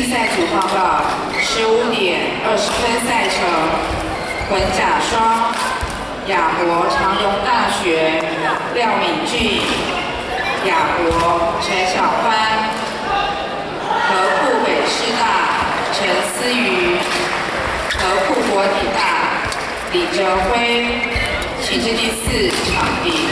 竞赛组报告，15点20分赛程，混甲双，亚博长荣大学廖敏俊，亚博陈小欢，河库北师大陈思瑜，河库国体大李哲辉，请至第四场地。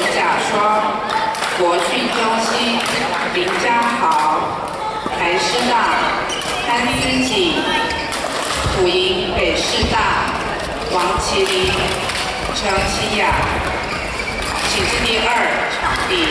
陈甲双、国俊中心、林家豪、台师大、潘思锦、辅营北师大、王麒麟、程启雅。请至第二场地。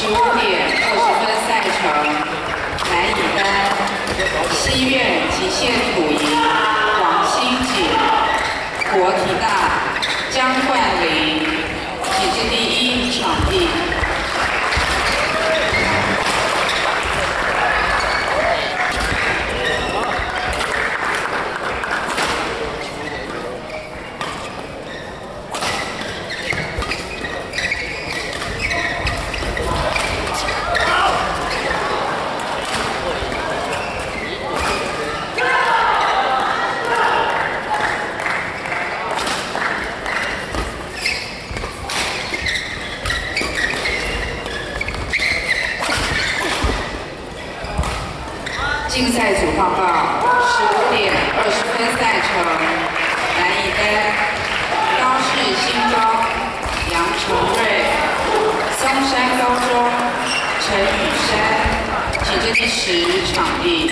15点20分赛程，男乙单，7月极限土银王欣瑾，国体大江冠霖，挤进第一场地。 竞赛组报告：15点20分赛程，男乙单，高市新高、杨承瑞，松山高中陈雨珊，挤进第10场地。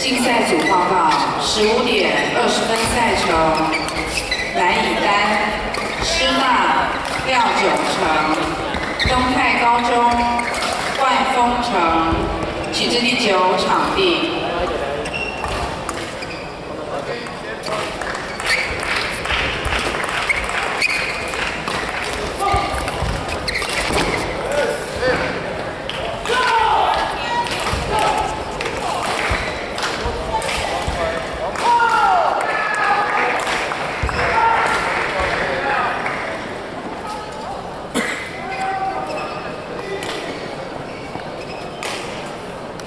竞赛组报告：15点20分赛程，男乙单，师大廖九成，东泰高中冠峰城，取自第9场地。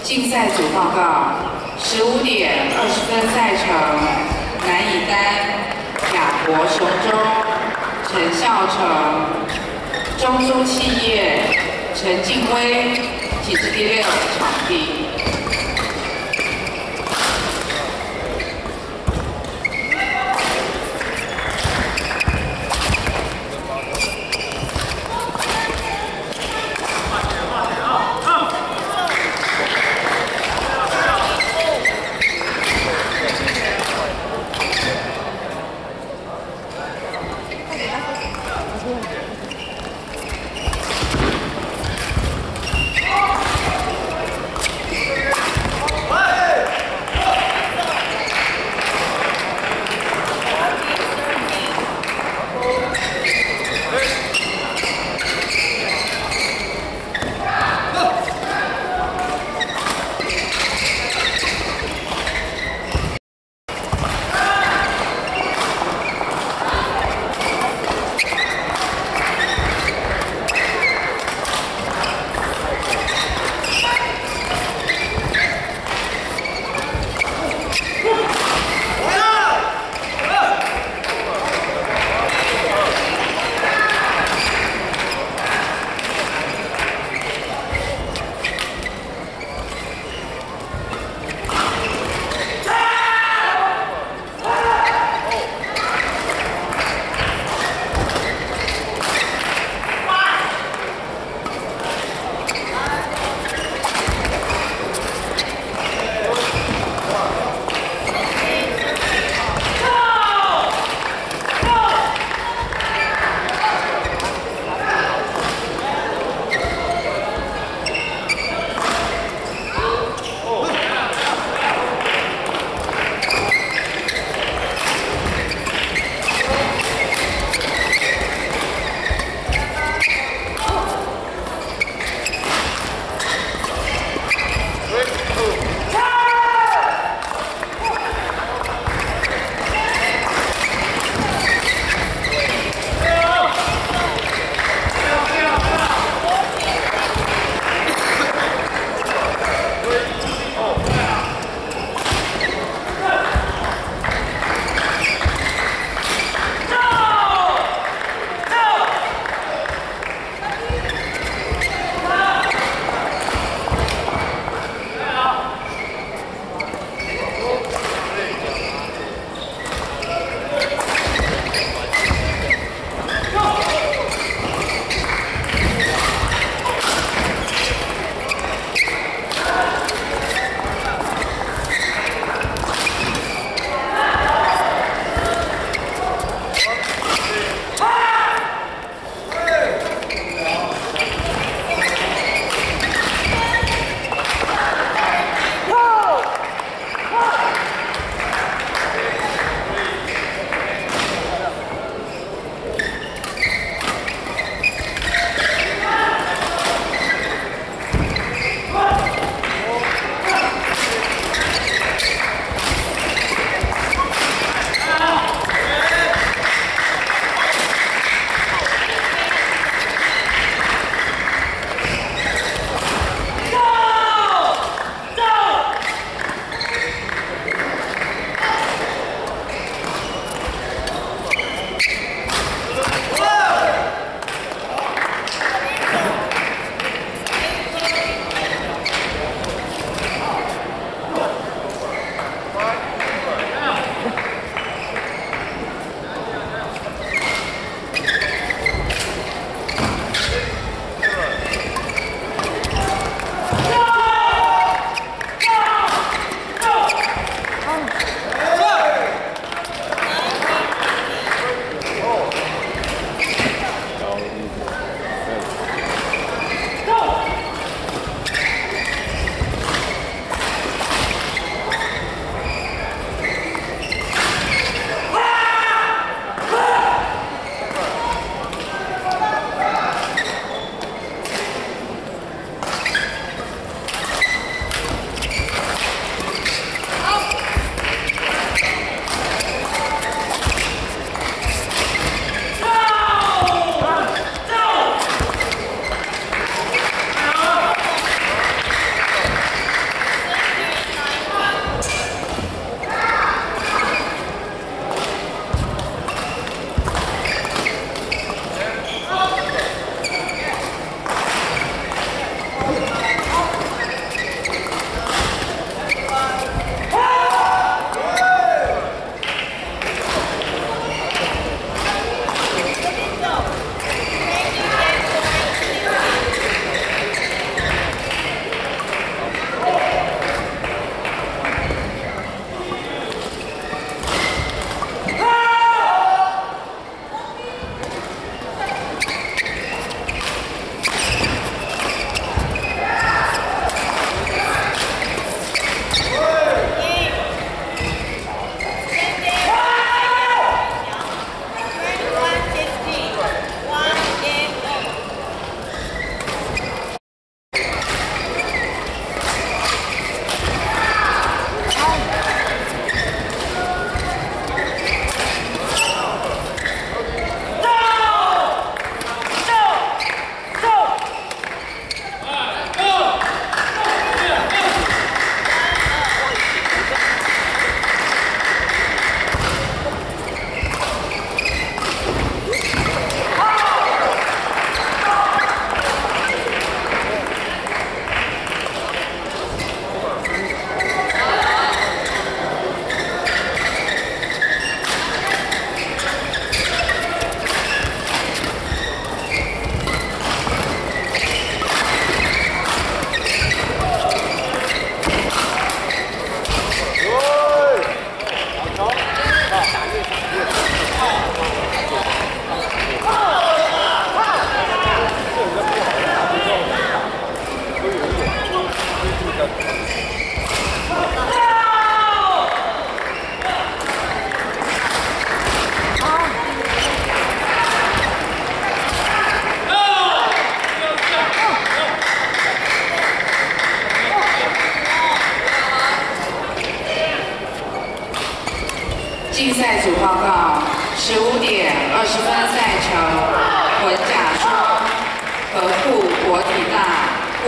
竞赛组报告：15点20分赛程，男乙单，亚国雄中陈孝成，中租企业陈静威，挤至第6场地。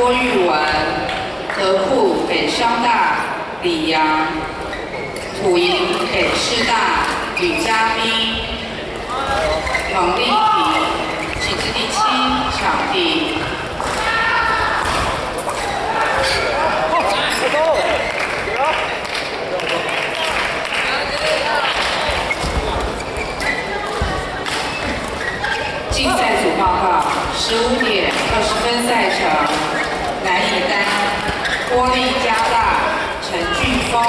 郭玉丸、河库给商大、李阳、溥莹给师大、吕嘉斌、王丽萍，请至第七场地。 竞赛组报告：15:20赛程，男乙单，郭立嘉大、陈俊峰、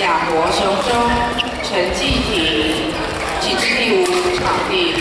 亚博雄中、陈继廷，请至第五场地。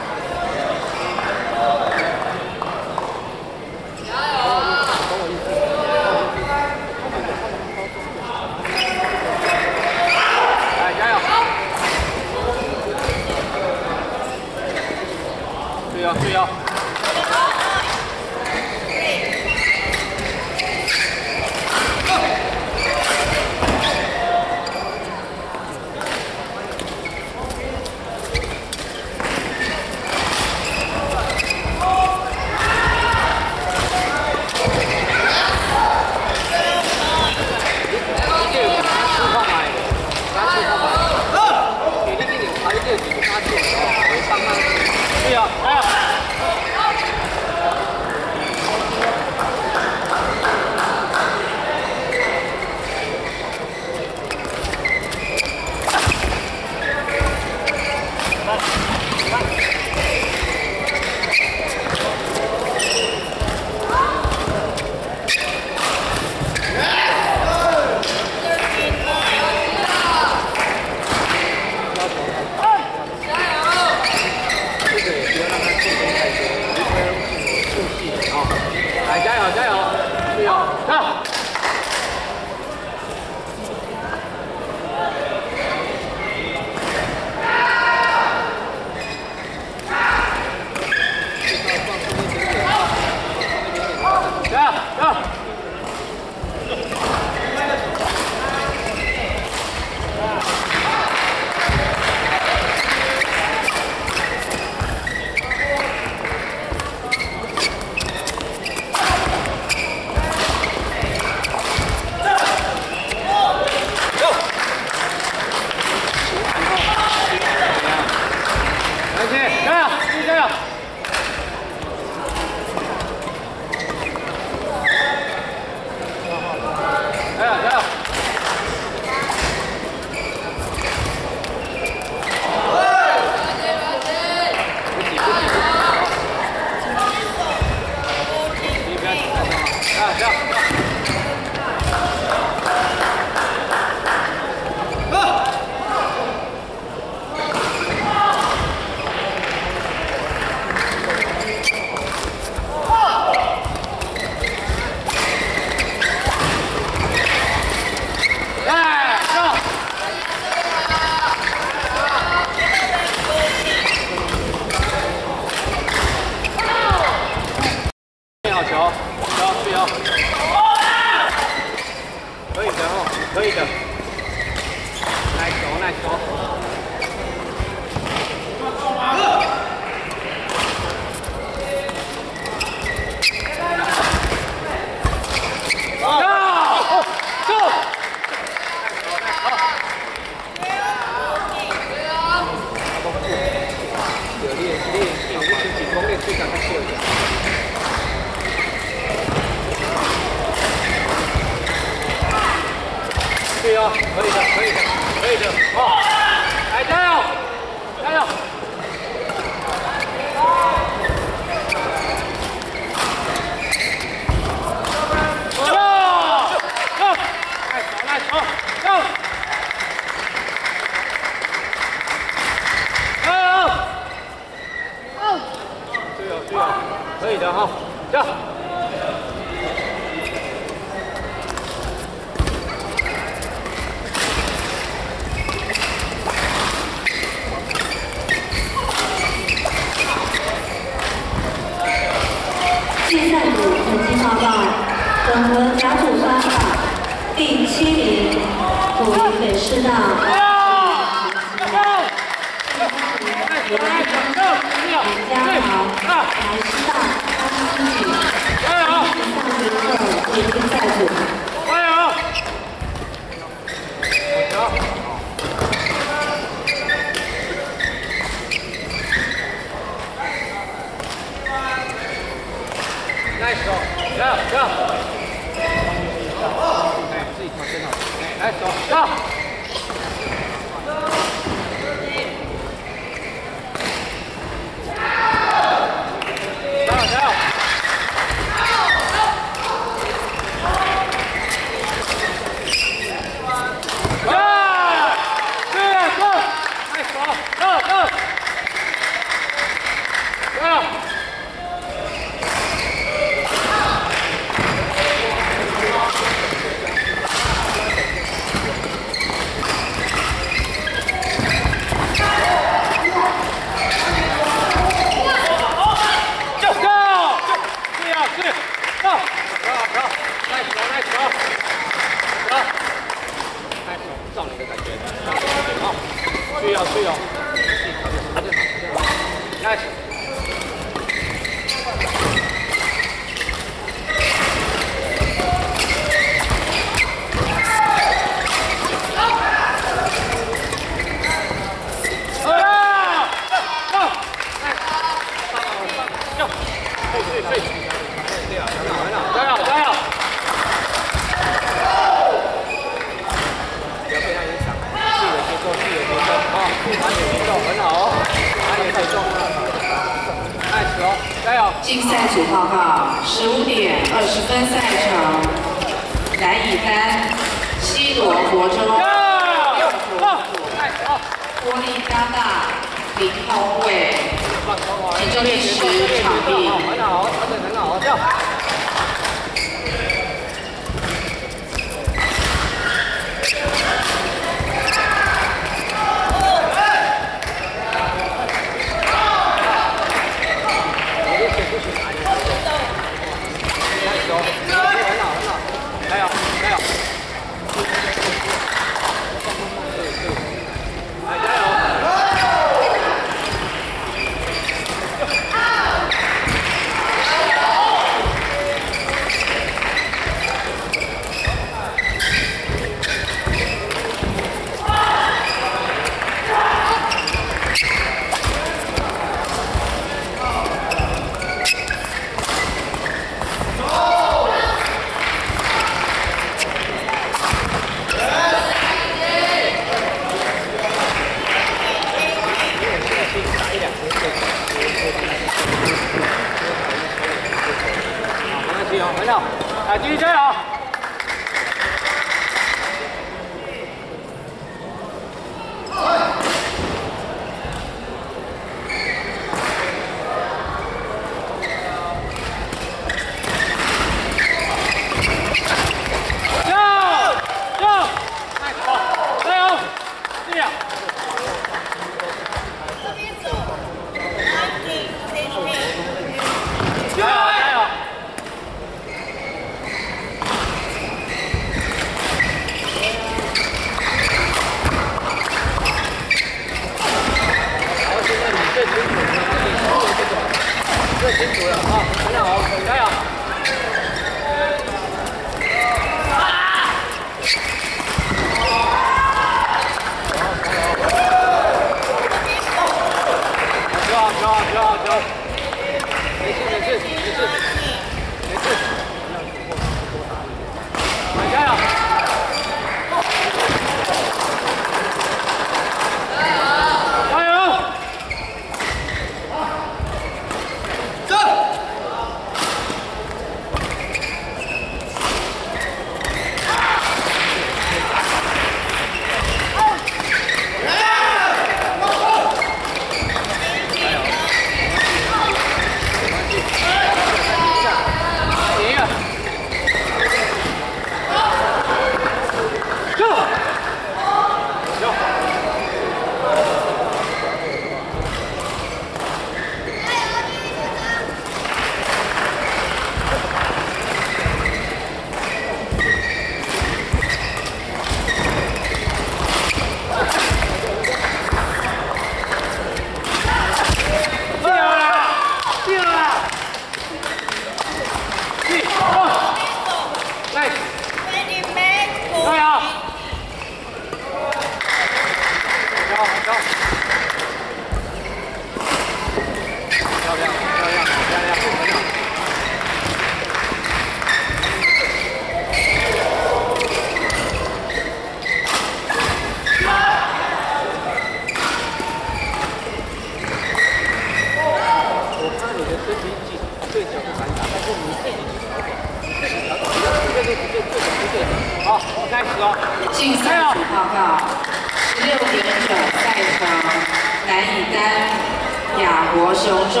雄中、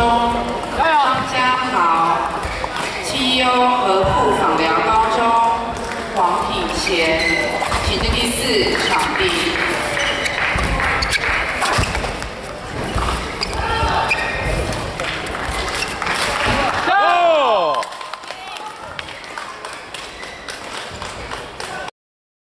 张家豪、戚优和布纺。